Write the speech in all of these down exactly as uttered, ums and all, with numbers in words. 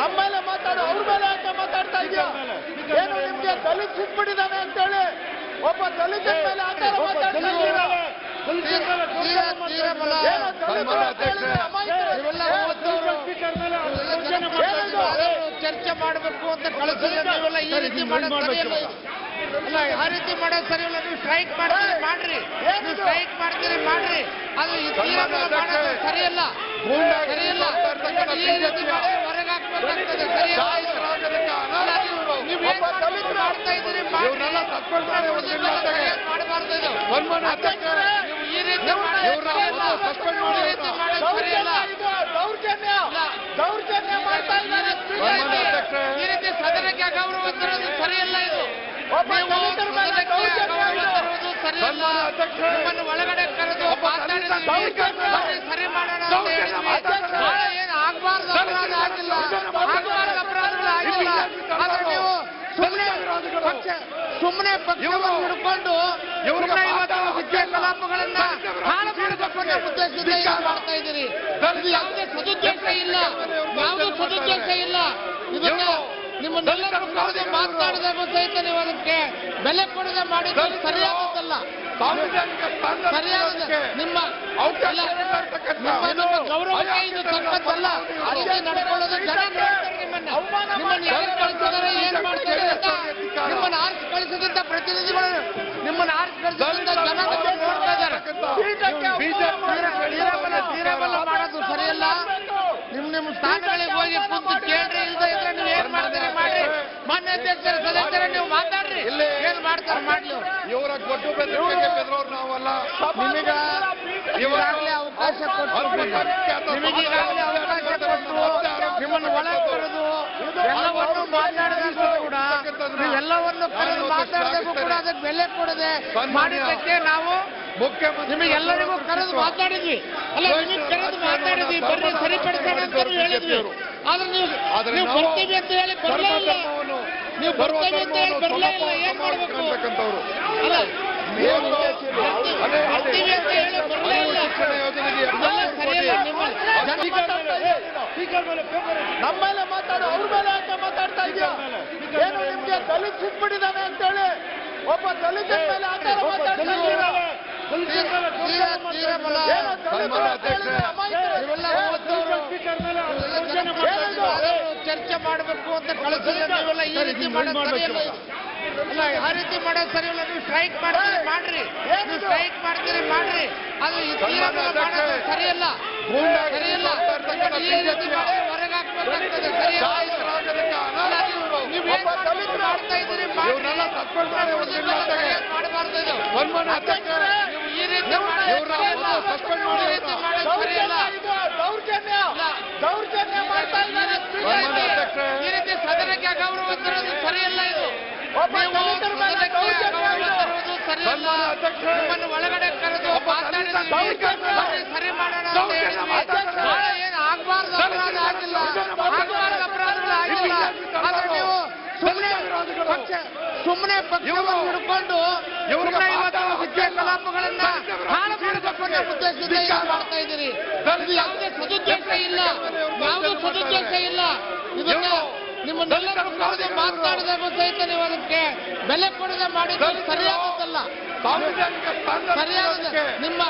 ನಮ್ಮ ಮೇಲೆ ಮಾತಾಡೋ ಅವ್ರ ಮೇಲೆ ಯಾಕೆ ಮಾತಾಡ್ತಾ ಇದೀಯಾ? ಏನು ನಿಮಗೆ ದಲಿತ ಸಿಕ್ಬಿಟ್ಟಿದ್ದಾನೆ ಅಂತ ಹೇಳಿ ಒಬ್ಬ ದಲಿತ ಮೇಲೆ ಆತರ ಮಾತಾಡ್ತಾ ಇದೀರಾ? ಚರ್ಚೆ ಮಾಡಬೇಕು ಅಂತ ಕಳಿಸಿದ್ರೆ ನೀವೆಲ್ಲ ಈ ರೀತಿ ಮಾಡೋದು ಸರಿಯಲ್ಲ. ಅಲ್ಲ, ಆ ರೀತಿ ಮಾಡೋದು ಸರಿಯಲ್ಲ. ನೀವು ಸ್ಟ್ರೈಕ್ ಮಾಡ್ತೀರಿ ಮಾಡ್ರಿ, ನೀವು ಸ್ಟ್ರೈಕ್ ಮಾಡ್ತೀರಿ ಮಾಡ್ರಿ, ಅದು ಈ ತೀರಾ ಮಾಡೋದು ಸರಿಯಲ್ಲ ಸರಿಯಲ್ಲ ಈ ರೀತಿ ಮಾಡಿ ಹೊರಗಾಕ್ಬೇಕಾಗ್ತದೆ. ಸರಿಯಲ್ಲ, ನೀವು ಮಾಡ್ತಾ ಇದ್ದೀರಿ ಮಾಡಬಾರ್ದು. ಇದು ಈ ರೀತಿ ದೌರ್ಜನ್ಯ ಮಾಡ್ತಾ ಇದ್ದಾರೆ. ಈ ರೀತಿ ಸದನಕ್ಕೆ ಗೌರವ ತರೋದು ಸರಿಯಲ್ಲ. ಇದು ನಿಮ್ಮನ್ನು ಒಳಗಡೆ ಕರೆದು ಸರಿ ಮಾಡೋಣ ಅಂತ ಹೇಳಿ ಏನು ಆಗಬಾರ್ದು. ಅಪರಾಧ ಆಗಿಲ್ಲ, ಆಗಬಾರ್ದು ಅಪರಾಧಗಳು ಆಗಿಲ್ಲ. ಆದ್ರೆ ನೀವು ಸುಮ್ಮನೆ ಸುಮ್ಮನೆ ಪಕ್ಷವನ್ನು ಹಿಡ್ಕೊಂಡು ಇವ್ರನ್ನ ಇವತ್ತು ಹುದ್ದೆ ಕಲಾಪಗಳನ್ನ ಹಾಳು ಮಾಡಿಕೊಳ್ಳೋ ಉದ್ದೇಶದಿಂದ ಮಾಡ್ತಾ ಇದ್ದೀರಿ. ಯಾವುದೇ ಸದುದ್ದೇಶ ಇಲ್ಲ, ಯಾವುದೇ ಸದುದ್ದೇಶ ಇಲ್ಲ. ಇದನ್ನ ನಿಮ್ಮನ್ನೆಲ್ಲರೂ ಕರೆದು ಮಾತನಾಡದಾಗ ಸಹಿತ ನೀವು ಅದಕ್ಕೆ ಬೆಲೆ ಕೊಡದೆ ಮಾಡಿದ್ರೆ ಸರಿಯಾಗುತ್ತಲ್ಲ, ಸರಿಯಾಗುತ್ತೆ. ನಿಮ್ಮ ಗೌರವಕ್ಕೆ ಇದು ಸಂಪತ್ತಲ್ಲ. ಅದೇ ನಡ್ಕೊಳ್ಳೋದು ಜನ ನೋಡ್ತಾರೆ. ನಿಮ್ಮನ್ನ ನಿಮ್ಮನ್ನು ಯಾರು ಕಳಿಸಿದಾರೆ, ಏನ್ ಮಾಡ್ತಾರೆ ಅಂತ ನಿಮ್ಮನ್ನು ಆರಿಸಿ ಕಳಿಸಿದಂತ ಪ್ರತಿನಿಧಿಗಳು ನಿಮ್ಮನ್ನು ಆರಿಸಿ ಕಳಿಸಿದಂತ ಜನ ನೋಡ್ತಾ ಇದ್ದಾರೆ. ತೀರಬಲ್ಲ ಮಾಡೋದು ಸರಿಯಲ್ಲ. ನಿಮ್ ನಿಮ್ ಸ್ಥಾನಗಳಿಗೆ ಹೋಗಿ ಕುಂತು ಕೇಳ್ರಿ. ಇಲ್ದ ಇದ್ರೆ ನೀವು ಏನ್ ಮಾಡ್ತೀರಿ ಮಾಡ್ರಿ. ಮಾನ್ಯ ಅಧ್ಯಕ್ಷರ ಸದಸ್ಯರ ನೀವು ಮಾತಾಡ್ರಿ, ಏನ್ ಮಾಡ್ತಾರೆ ಮಾಡ್ಲಿ. ಇವರ ಕೊಟ್ಟು ಬೆದ್ರವ್ರು ನಾವಲ್ಲ. ನಿಮಗ ಈಗಾಗಲೇ ಅವಕಾಶ ಕೊಟ್ಟು ನಿಮಗೀಗಾಗಲೇ ಅವಕಾಶ ಕೊಟ್ಟು ನಿಮ್ಮನ್ನು ಒಳಗೆ ಕರೆದು ಎಲ್ಲವನ್ನು ಮಾತಾಡಿದ್ರು ಕೂಡ ನೀವೆಲ್ಲವನ್ನು ಕರೆದು ಮಾತಾಡಬೇಕು ಕೂಡ ಅದಕ್ಕೆ ಬೆಲೆ ಕೊಡದೆ ಮಾಡಿದ್ದಕ್ಕೆ ನಾವು ಮುಖ್ಯಮಂತ್ರಿ ನಿಮಗೆಲ್ಲರಿಗೂ ಕರೆದು ಮಾತಾಡಿದ್ವಿ. ಅಲ್ಲ, ನಿಮಗೆ ಕರೆದು ಮಾತಾಡಿದ್ವಿ, ಬರೀ ಸರಿಪಡಿಸೋಣ ಅಂತ ಹೇಳಿದ್ವಿ. ಆದ್ರೆ ನೀವು ಬರ್ತೀವಿ ಅಂತ ಹೇಳಿ ಬರಲೇ ಇಲ್ಲ. ನೀವು ಬರ್ತೀವಿ ಅಂತ ಹೇಳಿ ಬರಲೇ ಇಲ್ಲ. ಏನ್ ಮಾಡ್ಬೇಕು? ಅಲ್ಲ, ಬರ್ತೀವಿ ಅಂತ ಹೇಳಿ ಬರಲೇ ಇಲ್ಲ. ನಮ್ಮ ಮೇಲೆ ಮಾತಾಡೋ ಅವ್ರ ಮೇಲೆ ಯಾಕೆ ಮಾತಾಡ್ತಾ ಇದೀಯಾ? ಏನು ನಿಮ್ಗೆ ದಲಿತ ಸಿಕ್ಬಿಟ್ಟಿದ್ದಾನೆ ಅಂತ ಹೇಳಿ ಒಬ್ಬ ದಲಿತ ಮೇಲೆ ಆತರ ಮಾತಾಡ್ತಾ ಇದೀರಾ? ಚರ್ಚೆ ಮಾಡಬೇಕು ಅಂತ ಕಳಿಸಿದ್ರೆ ನೀವೆಲ್ಲ ಈ ರೀತಿ ಮಾಡೋದು ಸರಿಯಲ್ಲ. ಅಲ್ಲ, ಆ ರೀತಿ ಮಾಡೋದು ಸರಿಯಲ್ಲ. ನೀವು ಸ್ಟ್ರೈಕ್ ಮಾಡ್ತೀರಿ ಮಾಡ್ರಿ, ನೀವು ಸ್ಟ್ರೈಕ್ ಮಾಡ್ತೀರಿ ಮಾಡ್ರಿ, ಅದು ಈ ತೀರಾ ಮಾಡೋದು ಸರಿಯಲ್ಲ ಸರಿಯಲ್ಲ ಈ ರೀತಿ ಮಾಡಿ ಹೊರಗಾಕ್ಬೇಕಾಗ್ತದೆ. ಸರಿಯಲ್ಲ, ನೀವು ಮಾಡ್ತಾ ಇದ್ದೀರಿ ಮಾಡಬಾರ್ದು. ಇದು ನೀವು ಈ ರೀತಿ ದೌರ್ಜನ್ಯ ದೌರ್ಜನ್ಯ ಮಾಡ್ತಾ ಇದ್ದಾರೆ. ಈ ರೀತಿ ಸದನಕ್ಕೆ ಗೌರವ ತರೋದು ಸರಿಯಲ್ಲ. ಇದು ತರೋದು ಸರಿಯಲ್ಲ. ನಿಮ್ಮನ್ನು ಒಳಗಡೆ ಕರೆದು ಸರಿ ಮಾಡೋಣ ಅಂತ ಹೇಳಿ ಏನು ಆಗಬಾರ್ದು. ಅಪರಾಧ ಆಗಿಲ್ಲ, ಆಗಬಾರ್ದು ಅಪರಾಧಗಳು ಆಗಿಲ್ಲ. ಆದ್ರೆ ನೀವು ಸುಮ್ಮನೆ ಸುಮ್ಮನೆ ಪಕ್ಷವನ್ನು ಹಿಡ್ಕೊಂಡು ಇವ್ರನ್ನ ಇವತ್ತು ಹುದ್ದೆ ಕಲಾಪಗಳನ್ನ ಹಾಳು ಮಾಡಿಕೊಳ್ಳೋ ಉದ್ದೇಶದಿಂದ ಏನು ಮಾಡ್ತಾ ಇದ್ದೀರಿ? ಯಾವುದೇ ಸದುದ್ದೇಶ ಇಲ್ಲ, ಯಾವುದೇ ಸದುದ್ದೇಶ ಇಲ್ಲ. ಇದನ್ನ ನಿಮ್ಮನ್ನೆಲ್ಲರೂ ಕರೆದು ಮಾತನಾಡಿದಾಗ ಸಹಿತ ನೀವು ಅದಕ್ಕೆ ಬೆಲೆ ಕೊಡದೆ ಮಾಡಿದ್ರೆ ಸರಿಯಾಗುತ್ತಲ್ಲ, ಸರಿಯಾಗುತ್ತೆ. ನಿಮ್ಮ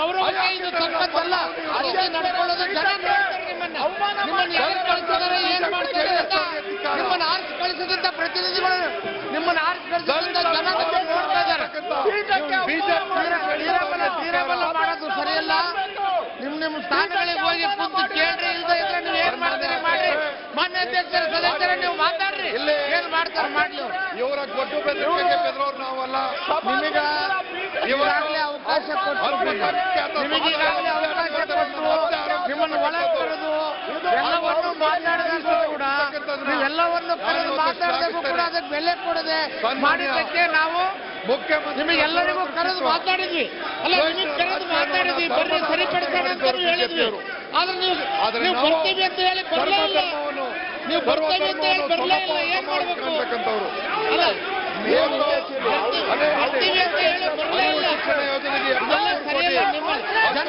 ಗೌರವಕ್ಕೆ ಇದು ಸಂಪತ್ತಲ್ಲ. ಅದೇ ನಡ್ಕೊಳ್ಳೋದು ಜನ ನೋಡ್ತಾರೆ. ನಿಮ್ಮನ್ನ ನಿಮ್ಮನ್ನು ಯಾರು ಕಳಿಸಿದಾರೆ, ಏನ್ ಮಾಡ್ತಾರೆ ಅಂತ ನಿಮ್ಮನ್ನು ಆರಿಸಿ ಕಳಿಸಿದಂತ ಪ್ರತಿನಿಧಿಗಳು ನಿಮ್ಮನ್ನು ಆರಿಸಿ ಕಳಿಸಿದಂತ ಜನ ನೋಡ್ತಾ ಇದ್ದಾರೆ. ತೀರಬಲ್ಲ ಮಾಡೋದು ಸರಿಯಲ್ಲ. ನಿಮ್ ನಿಮ್ ಸ್ಥಾನಗಳಿಗೆ ಹೋಗಿ ಕುಂತು ಕೇಳ್ರಿ. ಇಲ್ದ ಇದ್ರೆ ನೀವು ಏನ್ ಮಾಡ್ತೀರಿ ಮಾಡ್ರಿ. ಮಾನ್ಯ ಅಧ್ಯಕ್ಷರ ಸದಸ್ಯರ ನೀವು ಮಾತಾಡ್ರಿ, ಏನ್ ಮಾಡ್ತಾರೆ ಮಾಡ್ಲಿ. ಇವರ ಕೊಟ್ಟು ಬೆದ್ರವ್ರು ನಾವಲ್ಲ. ನಿಮಗ ಈಗಾಗಲೇ ಅವಕಾಶ ಕೊಟ್ಟು ನಿಮಗೀಗಾಗಲೇ ಅವಕಾಶ ಕೊಟ್ಟು ನಿಮ್ಮನ್ನು ಒಳಗೆ ಕರೆದು ಎಲ್ಲವನ್ನು ಮಾತಾಡಿದ್ರು ಕೂಡ ನೀವೆಲ್ಲವನ್ನು ಕರೆದು ಮಾತಾಡಬೇಕು ಕೂಡ ಅದಕ್ಕೆ ಬೆಲೆ ಕೊಡದೆ ಮಾಡಿದ್ದಕ್ಕೆ ನಾವು ಮುಖ್ಯಮಂತ್ರಿ ನಿಮಗೆಲ್ಲರಿಗೂ ಕರೆದು ಮಾತಾಡಿದ್ವಿ. ಅಲ್ಲ, ನಿಮಗೆ ಕರೆದು ಮಾತಾಡಿದ್ವಿ, ಬರೀ ಸರಿಪಡಿಸೋಣ ಅಂತ ಹೇಳಿದ್ವಿ. ಆದ್ರೆ ನೀವು ಬರ್ತೀವಿ ಅಂತ ಹೇಳಿ ಬರಲೇ ಇಲ್ಲ. ನೀವು ಬರ್ತೀವಿ ಅಂತ ಹೇಳಿ ಬರಲೇ ಇಲ್ಲ. ಏನ್ ಮಾಡ್ಬೇಕು? ಅಲ್ಲ, ಬರ್ತೀವಿ ಅಂತ ಹೇಳಿ ಬರಲೇ ಇಲ್ಲ. ಸರಿಯಲ್ಲ, ನಿಮ್ಮ